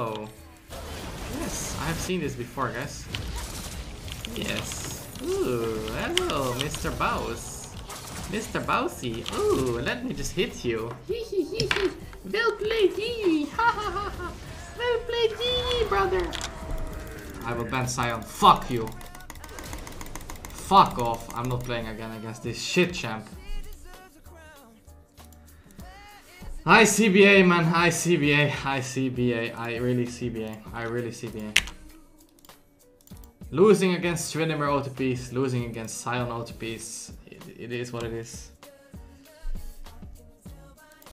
Oh. Yes, I have seen this before, guys. Yes. Ooh, hello, Mr. Babus. Mr. Bousy. Ooh, let me just hit you. Hee hee hee hee. Well played, hee. Ha ha ha ha. Well played, hee, brother. I will ban Scion. Fuck you. Fuck off. I'm not playing again against this shit champ. I CBA, man. I CBA. I CBA. I really CBA. I really CBA. Losing against Swindemir OTPs, losing against Scion OTPs. It is what it is.